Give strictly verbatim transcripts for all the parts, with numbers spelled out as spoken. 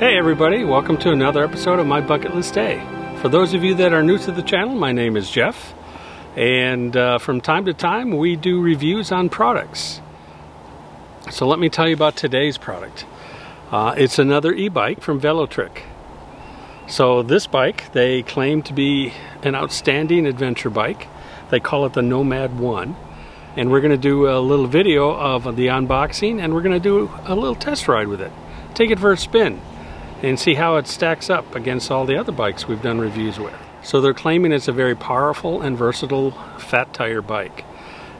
Hey everybody, welcome to another episode of My Bucket List Day. For those of you that are new to the channel, my name is Jeff, and uh, from time to time we do reviews on products. So let me tell you about today's product. Uh, it's another e-bike from Velotric. So this bike, they claim to be an outstanding adventure bike. They call it the Nomad one. And we're going to do a little video of the unboxing, and we're going to do a little test ride with it. Take it for a spin and see how it stacks up against all the other bikes we've done reviews with. So they're claiming it's a very powerful and versatile fat tire bike,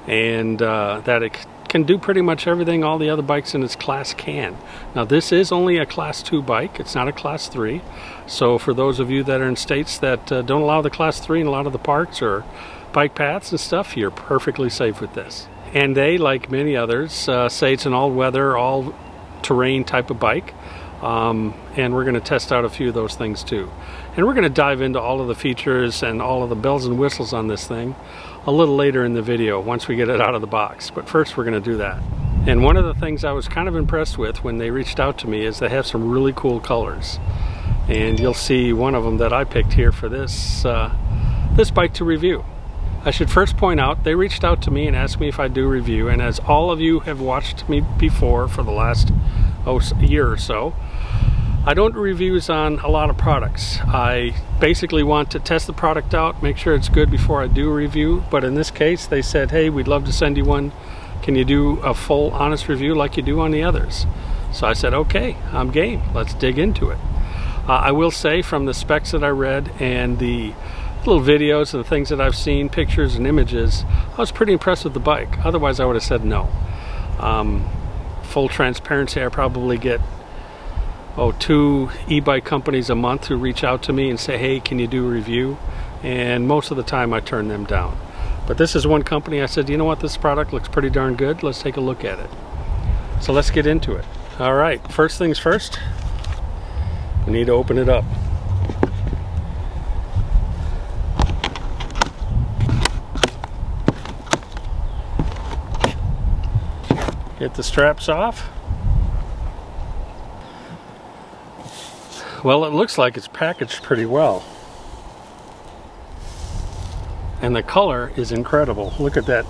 and uh, that it can do pretty much everything all the other bikes in its class can. Now this is only a class two bike, it's not a class three, so for those of you that are in states that uh, don't allow the class three in a lot of the parks or bike paths and stuff, you're perfectly safe with this. And they, like many others, uh, say it's an all-weather, all-terrain type of bike. Um, and we're going to test out a few of those things too, and we're going to dive into all of the features and all of the bells and whistles on this thing a little later in the video once we get it out of the box, but first we're going to do that. And one of the things I was kind of impressed with when they reached out to me is they have some really cool colors, and you'll see one of them that I picked here for this uh, this bike to review. I should first point out they reached out to me and asked me if I do review, and as all of you have watched me before for the last oh, year or so, I don't do reviews on a lot of products. I basically want to test the product out, make sure it's good before I do a review, but in this case they said, hey, we'd love to send you one, can you do a full honest review like you do on the others? So I said, okay, I'm game, let's dig into it. Uh, I will say, from the specs that I read and the little videos and the things that I've seen, pictures and images, I was pretty impressed with the bike, otherwise I would have said no. Um, full transparency, I probably get oh two e-bike companies a month who reach out to me and say, hey, can you do a review, and most of the time I turn them down. But this is one company I said, you know what, this product looks pretty darn good, let's take a look at it. So let's get into it. All right, first things first, we need to open it up. Get the straps off. Well, it looks like it's packaged pretty well. And the color is incredible. Look at that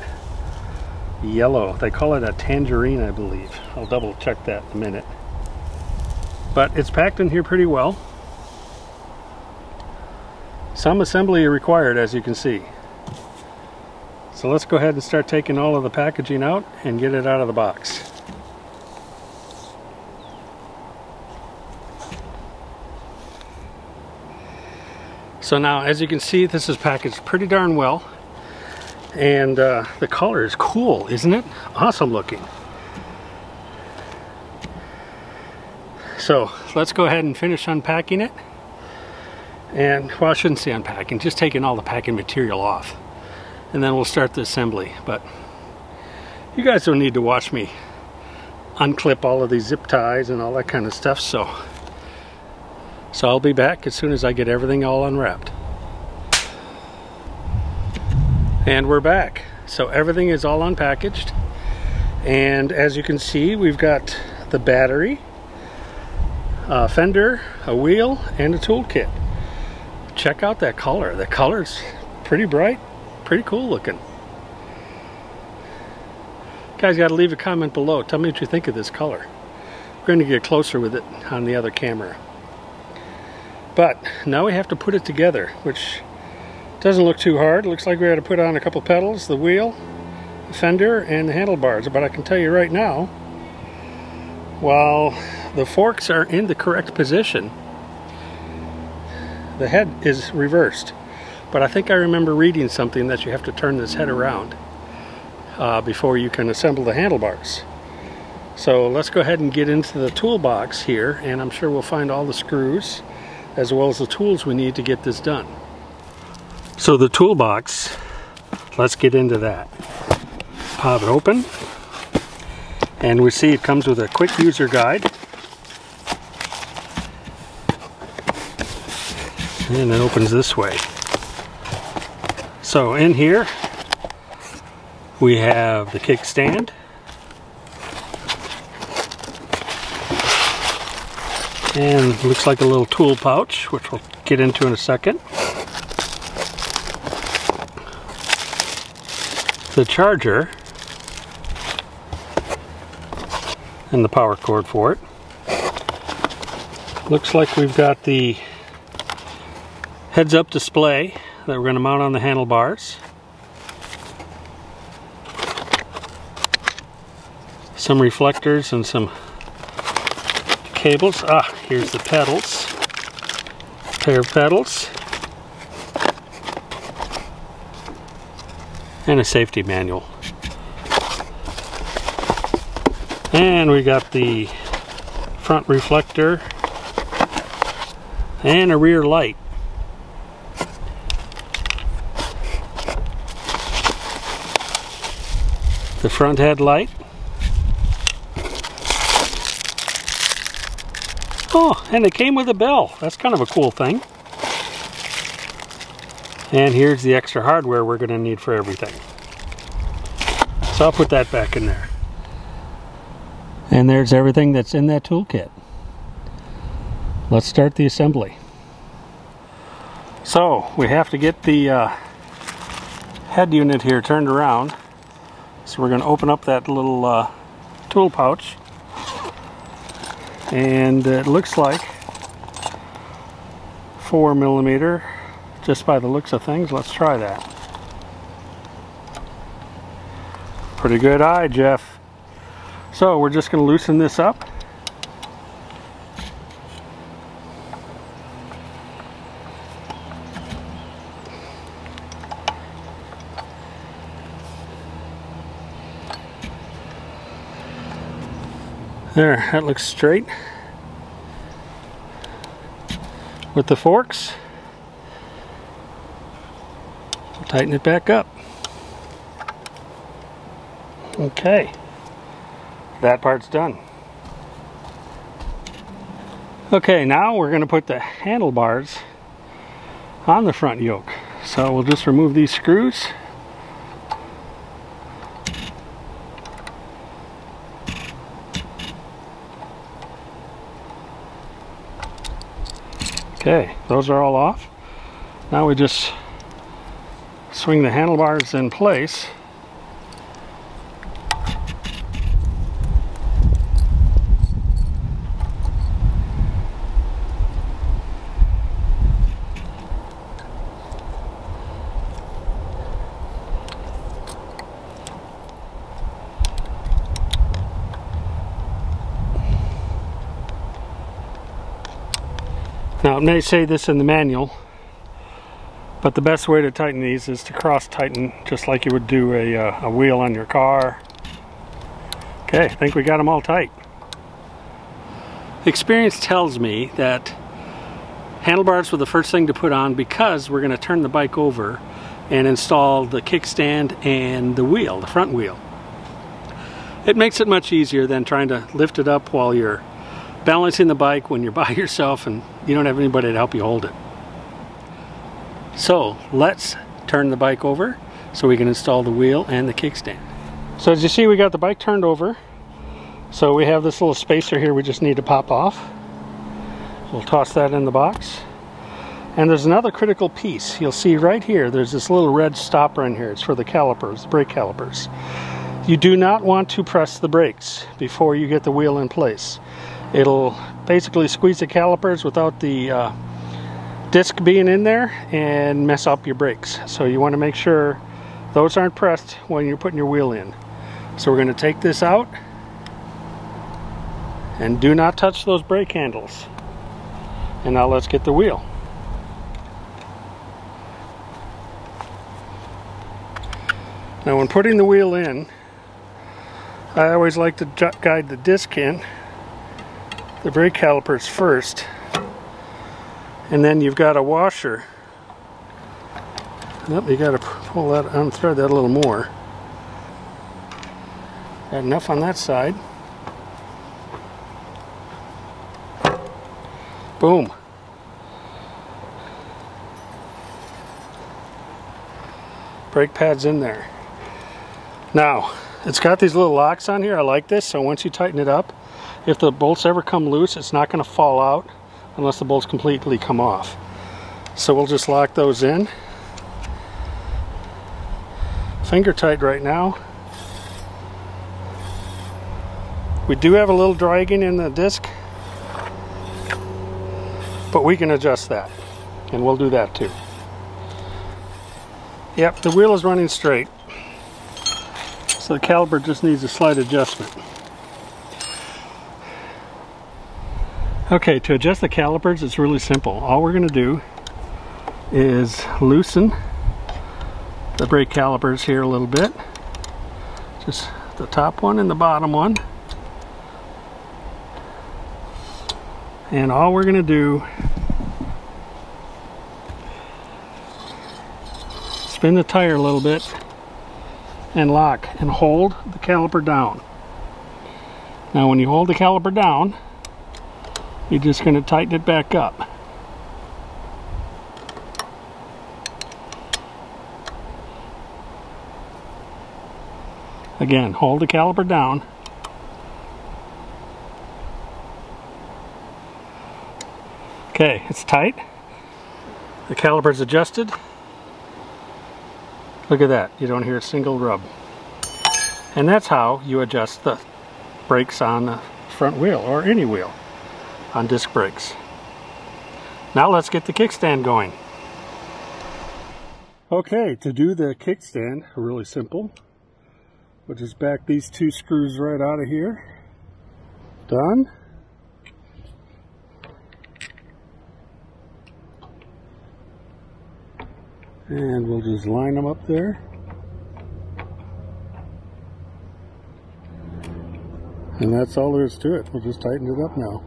yellow. They call it a tangerine, I believe. I'll double check that in a minute. But it's packed in here pretty well. Some assembly required, as you can see. So let's go ahead and start taking all of the packaging out and get it out of the box. So now, as you can see, this is packaged pretty darn well, and uh, the color is cool, isn't it? Awesome looking. So let's go ahead and finish unpacking it, and well, I shouldn't say unpacking, just taking all the packing material off. And then we'll start the assembly, but you guys don't need to watch me unclip all of these zip ties and all that kind of stuff, so so I'll be back as soon as I get everything all unwrapped. And we're back. So everything is all unpackaged, and as you can see, we've got the battery, a fender, a wheel, and a tool kit. Check out that color. The color's pretty bright. Pretty cool looking. Guys, got to leave a comment below. Tell me what you think of this color. We're going to get closer with it on the other camera. But now we have to put it together, which doesn't look too hard. It looks like we had to put on a couple pedals, the wheel, the fender, and the handlebars. But I can tell you right now, while the forks are in the correct position, the head is reversed. But I think I remember reading something that you have to turn this head around uh, before you can assemble the handlebars. So let's go ahead and get into the toolbox here, and I'm sure we'll find all the screws as well as the tools we need to get this done. So the toolbox, let's get into that. Pop it open, and we see it comes with a quick user guide. And it opens this way. So in here we have the kickstand, and it looks like a little tool pouch, which we'll get into in a second. The charger and the power cord for it. Looks like we've got the heads-up display that we're going to mount on the handlebars. Some reflectors and some cables. Ah, here's the pedals. A pair of pedals. And a safety manual. And we got the front reflector and a rear light. The front headlight. Oh, and it came with a bell. That's kind of a cool thing. And here's the extra hardware we're going to need for everything. So I'll put that back in there. And there's everything that's in that toolkit. Let's start the assembly. So we have to get the uh, head unit here turned around. So we're going to open up that little uh, tool pouch, and it looks like four millimeter just by the looks of things. Let's try that. Pretty good eye, Jeff. So we're just going to loosen this up. There, that looks straight. With the forks, we'll tighten it back up. Okay, that part's done. Okay, now we're going to put the handlebars on the front yoke. So we'll just remove these screws. Okay, those are all off. Now we just swing the handlebars in place. Now it may say this in the manual, but the best way to tighten these is to cross tighten, just like you would do a, uh, a wheel on your car. Okay, I think we got them all tight. Experience tells me that handlebars were the first thing to put on because we're going to turn the bike over and install the kickstand and the wheel, the front wheel. It makes it much easier than trying to lift it up while you're balancing the bike when you're by yourself and you don't have anybody to help you hold it. So let's turn the bike over so we can install the wheel and the kickstand. So as you see, we got the bike turned over. So we have this little spacer here we just need to pop off. We'll toss that in the box. And there's another critical piece. You'll see right here, there's this little red stopper in here. It's for the calipers, the brake calipers. You do not want to press the brakes before you get the wheel in place. It'll basically squeeze the calipers without the uh, disc being in there and mess up your brakes. So you want to make sure those aren't pressed when you're putting your wheel in. So we're going to take this out, and do not touch those brake handles. And now let's get the wheel. Now when putting the wheel in, I always like to guide the disc in the brake calipers first, and then you've got a washer. Nope, you got to pull that, unthread that a little more. Got enough on that side. Boom. Brake pad's in there. Now, it's got these little locks on here. I like this, so once you tighten it up, If the bolts ever come loose, it's not going to fall out unless the bolts completely come off. So we'll just lock those in. Finger tight right now. We do have a little dragging in the disc, but we can adjust that, and we'll do that too. Yep, the wheel is running straight, so the caliper just needs a slight adjustment. Okay, to adjust the calipers, it's really simple. All we're going to do is loosen the brake calipers here a little bit, just the top one and the bottom one. And all we're going to do is spin the tire a little bit and lock and hold the caliper down. Now when you hold the caliper down, you're just going to tighten it back up. Again, hold the caliper down. Okay, it's tight. The caliper's adjusted. Look at that. You don't hear a single rub. And that's how you adjust the brakes on the front wheel, or any wheel, on disc brakes. Now let's get the kickstand going. Okay, to do the kickstand, really simple. We'll just back these two screws right out of here. Done. And we'll just line them up there. And that's all there is to it. We'll just tighten it up now.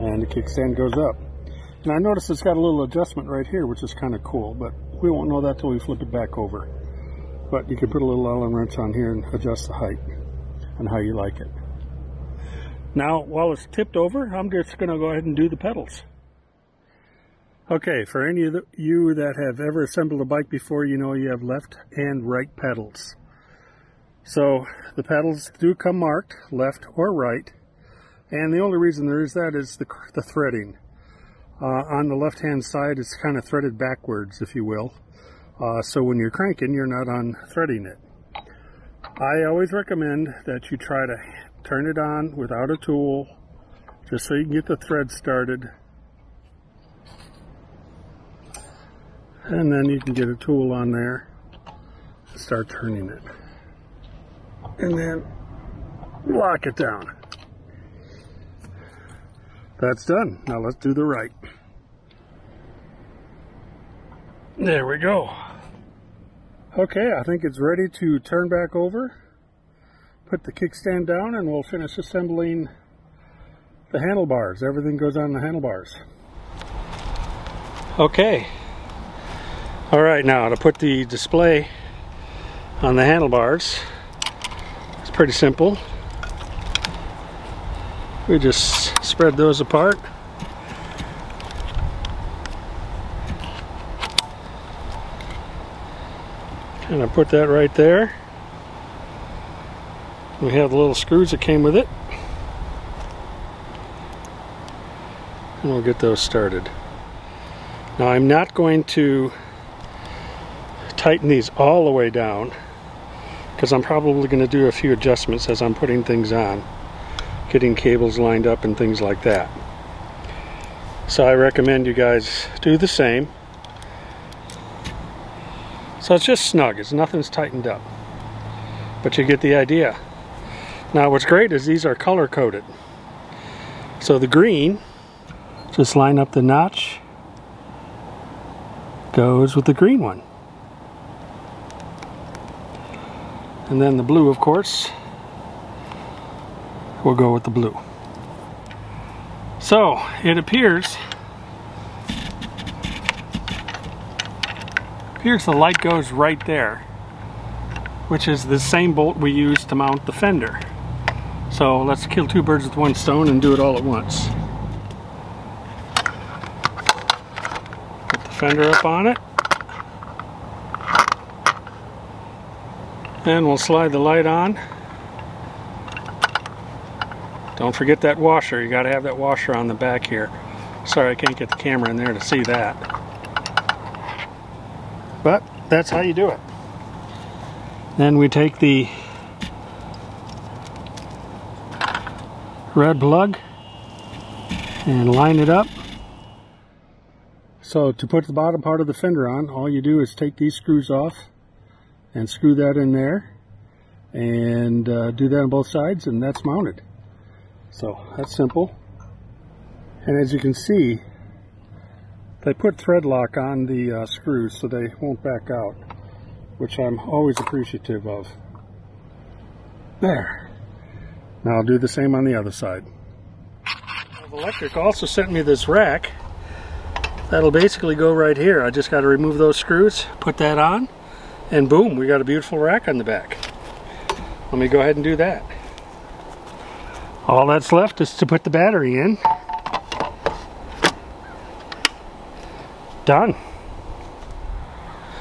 And the kickstand goes up. And I noticed it's got a little adjustment right here, which is kind of cool, but we won't know that till we flip it back over. But you can put a little Allen wrench on here and adjust the height and how you like it. Now, while it's tipped over, I'm just going to go ahead and do the pedals. Okay, for any of you that have ever assembled a bike before, you know you have left and right pedals. So the pedals do come marked, left or right, and the only reason there is that is the, the threading. Uh, on the left-hand side, it's kind of threaded backwards, if you will. Uh, so when you're cranking, you're not on threading it. I always recommend that you try to turn it on without a tool, just so you can get the thread started. And then you can get a tool on there and start turning it. And then lock it down. That's done. Now let's do the right. There we go. Okay, I think it's ready to turn back over, put the kickstand down, and we'll finish assembling the handlebars. Everything goes on the handlebars. Okay. All right, now to put the display on the handlebars, it's pretty simple. We just spread those apart. And I put that right there. We have the little screws that came with it. And we'll get those started. Now I'm not going to tighten these all the way down, because I'm probably going to do a few adjustments as I'm putting things on, getting cables lined up and things like that. So I recommend you guys do the same. So it's just snug, it's nothing's tightened up, but you get the idea. Now what's great is these are color coded. So the green, just line up the notch, goes with the green one. And then the blue, of course, will go with the blue. So it appears Here's the light goes right there, which is the same bolt we use to mount the fender. So let's kill two birds with one stone and do it all at once. Put the fender up on it. And we'll slide the light on. Don't forget that washer. You got to have that washer on the back here. Sorry, I can't get the camera in there to see that. But that's how you do it. Then we take the red plug and line it up. So to put the bottom part of the fender on, all you do is take these screws off and screw that in there, and uh, do that on both sides, and that's mounted. So that's simple. And as you can see, they put thread lock on the uh, screws so they won't back out, which I'm always appreciative of. There. Now I'll do the same on the other side. Velotric also sent me this rack that'll basically go right here. I just got to remove those screws, put that on, and boom, we got a beautiful rack on the back. Let me go ahead and do that. All that's left is to put the battery in. Done.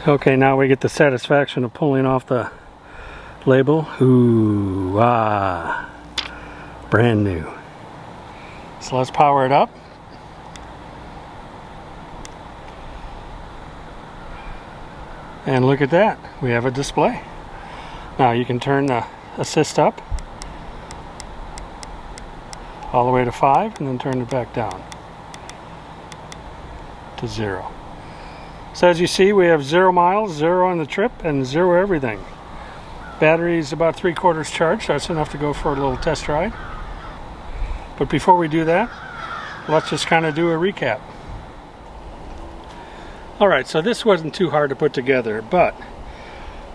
Okay, now we get the satisfaction of pulling off the label. Ooh, ah, brand new. So let's power it up. And look at that, we have a display. Now you can turn the assist up all the way to five and then turn it back down to zero. So as you see, we have zero miles, zero on the trip, and zero everything. Battery's about three quarters charged, so that's enough to go for a little test ride. But before we do that, let's just kind of do a recap. Alright, so this wasn't too hard to put together, but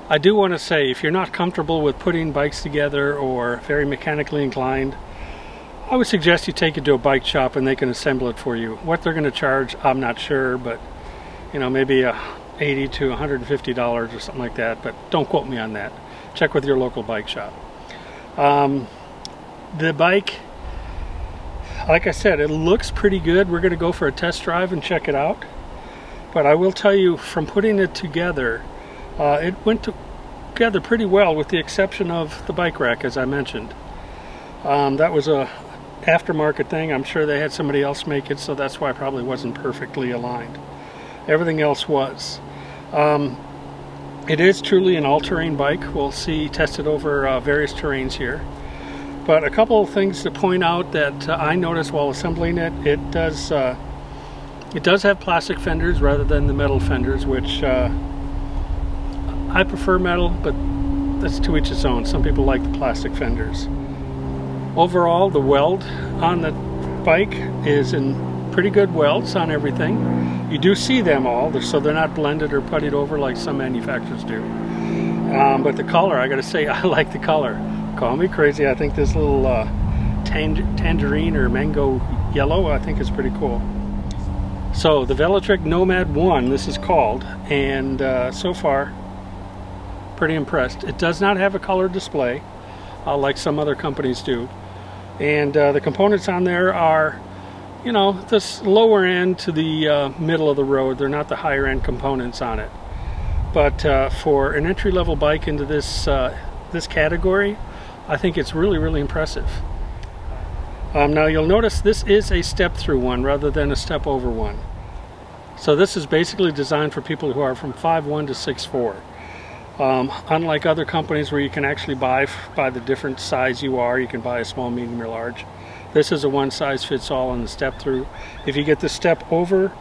I do want to say, if you're not comfortable with putting bikes together or very mechanically inclined, I would suggest you take it to a bike shop and they can assemble it for you. What they're going to charge, I'm not sure, but you know, maybe a eighty to one hundred fifty dollars or something like that, but don't quote me on that. Check with your local bike shop. Um, the bike, like I said, it looks pretty good. We're going to go for a test drive and check it out. But I will tell you, from putting it together, uh, it went together pretty well with the exception of the bike rack, as I mentioned. Um, that was a aftermarket thing. I'm sure they had somebody else make it, so that's why it probably wasn't perfectly aligned. Everything else was. Um, it is truly an all-terrain bike. We'll see tested over uh, various terrains here. But a couple of things to point out that uh, I noticed while assembling it, it does uh, it does have plastic fenders rather than the metal fenders, which uh, I prefer metal, but that's to each its own. Some people like the plastic fenders. Overall, the weld on the bike is in pretty good welds on everything. You do see them all, so they're not blended or puttied over like some manufacturers do. Um, but the color, I gotta say, I like the color. Call me crazy, I think this little uh, tang tangerine or mango yellow, I think is pretty cool. So the Velotric Nomad one, this is called, and uh, so far, pretty impressed. It does not have a color display, uh, like some other companies do. And uh, the components on there are, you know, this lower end to the uh, middle of the road. They're not the higher end components on it. But uh, for an entry-level bike into this, uh, this category, I think it's really, really impressive. Um, now you'll notice this is a step-through one rather than a step-over one. So this is basically designed for people who are from five one to six four. Um, unlike other companies where you can actually buy by the different size you are, you can buy a small, medium, or large. This is a one-size-fits-all on the step-through. If you get the step-over,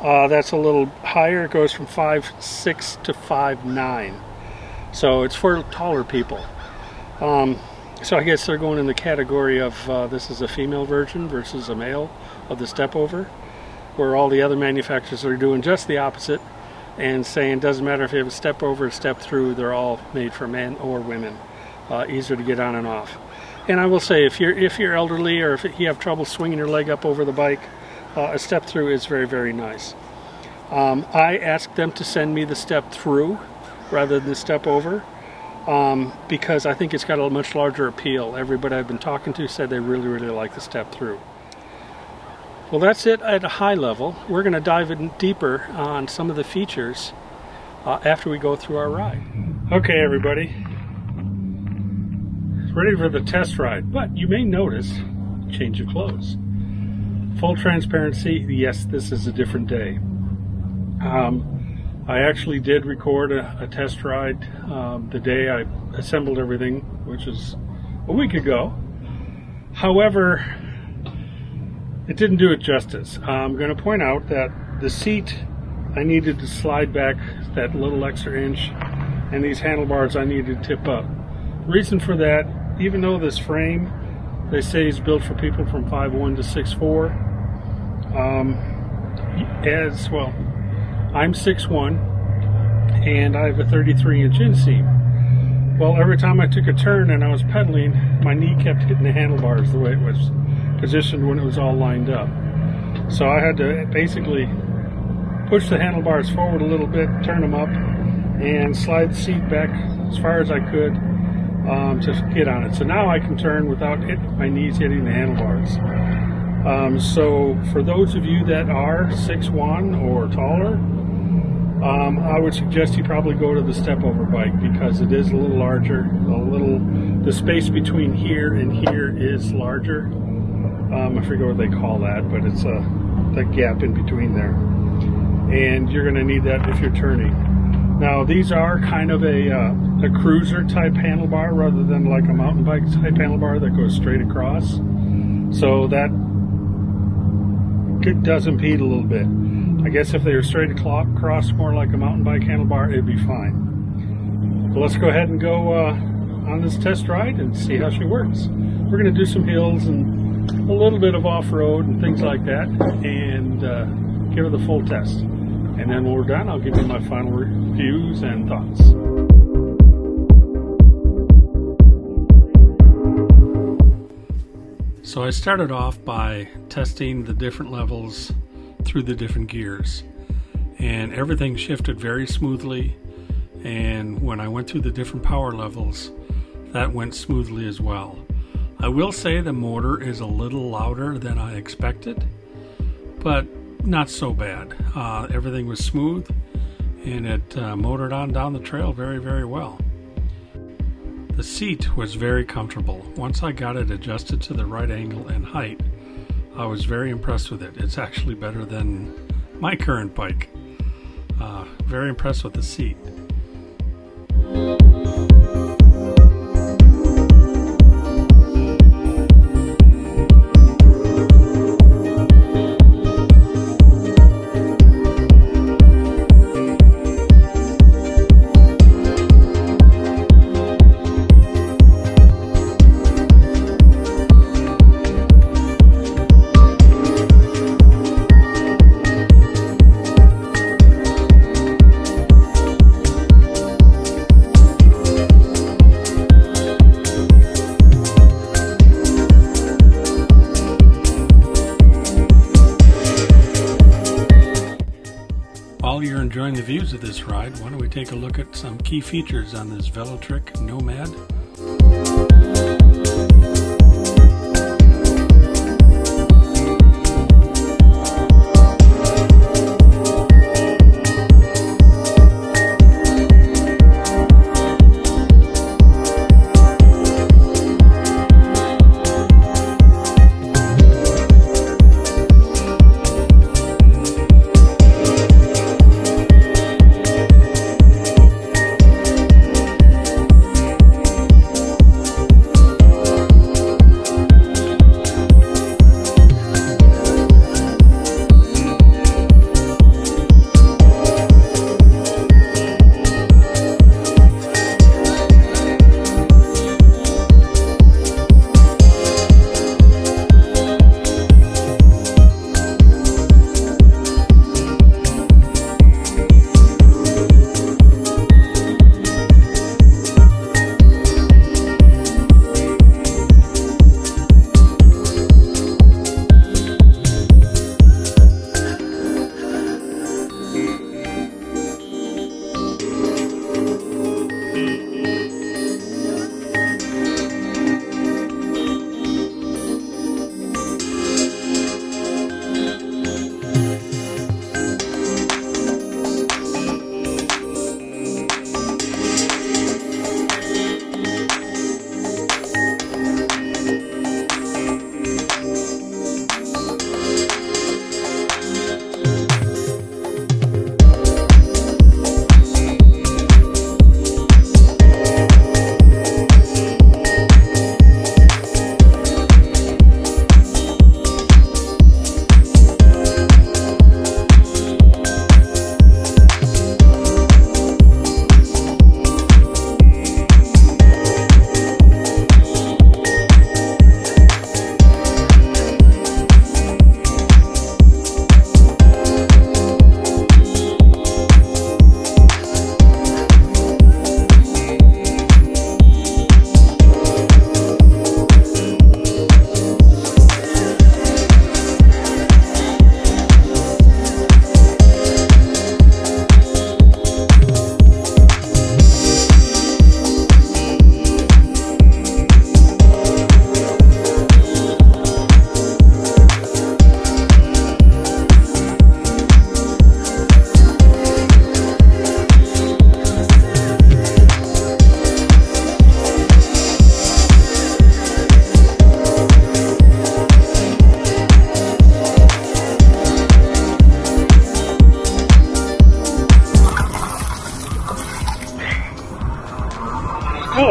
uh, that's a little higher. It goes from five six to five nine. So it's for taller people. Um, So I guess they're going in the category of uh, this is a female version versus a male of the step over, where all the other manufacturers are doing just the opposite and saying it doesn't matter if you have a step over or step through, they're all made for men or women, uh, easier to get on and off. And I will say, if you're if you're elderly or if you have trouble swinging your leg up over the bike, uh, a step through is very, very nice. Um, I asked them to send me the step through rather than the step over. Um, because I think it's got a much larger appeal. Everybody I've been talking to said they really, really like the step through. Well, that's it at a high level. We're going to dive in deeper on some of the features uh, after we go through our ride. Okay, everybody. It's ready for the test ride, but you may notice a change of clothes. Full transparency, yes, this is a different day. Um, I actually did record a, a test ride um, the day I assembled everything, which is a week ago. However, it didn't do it justice. I'm going to point out that the seat, I needed to slide back that little extra inch, and these handlebars I needed to tip up. The reason for that, even though this frame, they say is built for people from five one to six four, um, as well, I'm six one, and I have a thirty-three inch inseam. Well, every time I took a turn and I was pedaling, my knee kept hitting the handlebars the way it was positioned when it was all lined up. So I had to basically push the handlebars forward a little bit, turn them up, and slide the seat back as far as I could um, to get on it. So now I can turn without hit, my knees hitting the handlebars. Um, so for those of you that are six one or taller, um, I would suggest you probably go to the step-over bike, because it is a little larger, a little, the space between here and here is larger. Um, I forget what they call that, but it's a, the gap in between there. And you're going to need that if you're turning. Now, these are kind of a, uh, a cruiser-type handlebar rather than like a mountain bike-type handlebar that goes straight across. So that it does impede a little bit. I guess if they were straight across more like a mountain bike handlebar, it'd be fine. But let's go ahead and go uh, on this test ride and see how she works. We're going to do some hills and a little bit of off-road and things like that, and uh, give her the full test, and then when we're done I'll give you my final reviews and thoughts. So I started off by testing the different levels through the different gears, and everything shifted very smoothly, and when I went through the different power levels, that went smoothly as well. I will say the motor is a little louder than I expected, but not so bad. Uh, everything was smooth, and it uh, motored on down the trail very, very well. The seat was very comfortable. Once I got it adjusted to the right angle and height, I was very impressed with it. It's actually better than my current bike. Uh, very impressed with the seat. While you're enjoying the views of this ride, why don't we take a look at some key features on this Velotric Nomad.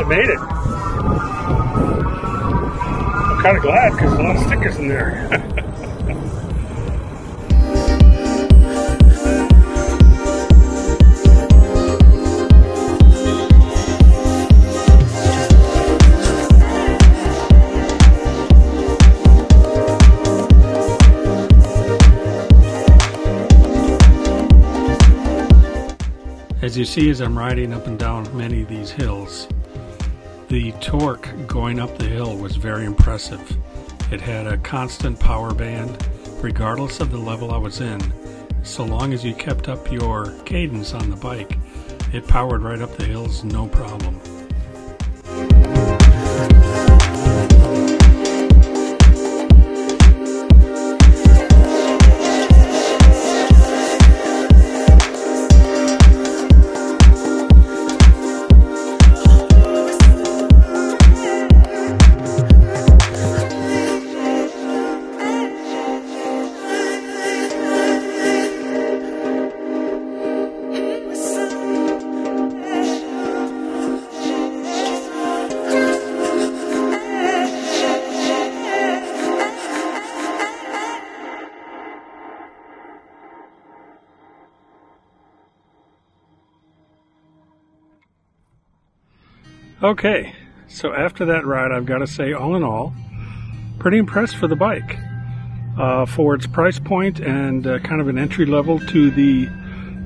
made it. I'm kind of glad because there's a lot of stickers in there. As you see, as I'm riding up and down many of these hills, the torque going up the hill was very impressive. It had a constant power band, regardless of the level I was in. So long as you kept up your cadence on the bike, it powered right up the hills, no problem. Okay, so after that ride, I've got to say, all in all, pretty impressed for the bike. Uh, for its price point and uh, kind of an entry level to the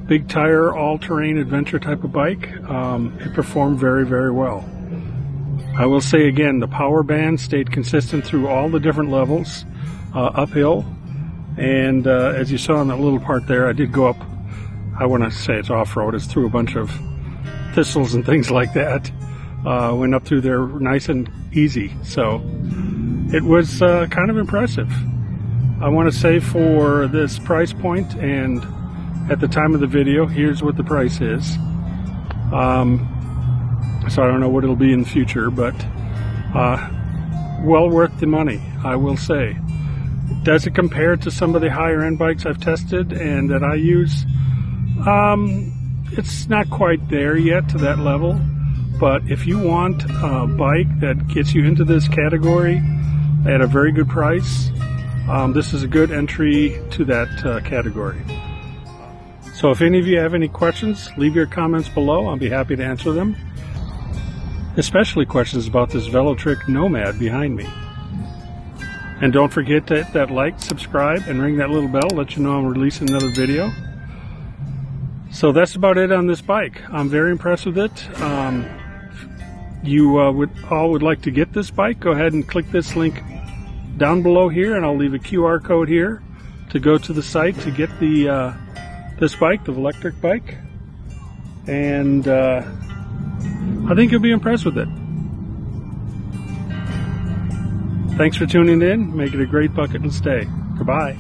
big tire, all-terrain adventure type of bike, um, it performed very, very well. I will say again, the power band stayed consistent through all the different levels, uh, uphill, and uh, as you saw in that little part there, I did go up, I want to say it's off-road, it's through a bunch of thistles and things like that. Uh, went up through there nice and easy, so it was uh, kind of impressive. I want to say for this price point, and at the time of the video, here's what the price is. Um, so I don't know what it'll be in the future, but uh, well worth the money, I will say. Does it compare to some of the higher end bikes I've tested and that I use? Um, it's not quite there yet to that level. But if you want a bike that gets you into this category at a very good price, um, this is a good entry to that uh, category. So if any of you have any questions, leave your comments below. I'll be happy to answer them, especially questions about this Velotric Nomad behind me. And don't forget to hit that like, subscribe, and ring that little bell. Let you know I'm releasing another video. So that's about it on this bike. I'm very impressed with it. Um, you uh, would, all would like to get this bike, go ahead and click this link down below here, and I'll leave a Q R code here to go to the site to get the uh, this bike, the Velotric bike. And uh, I think you'll be impressed with it. Thanks for tuning in. Make it a great bucket list day. Goodbye.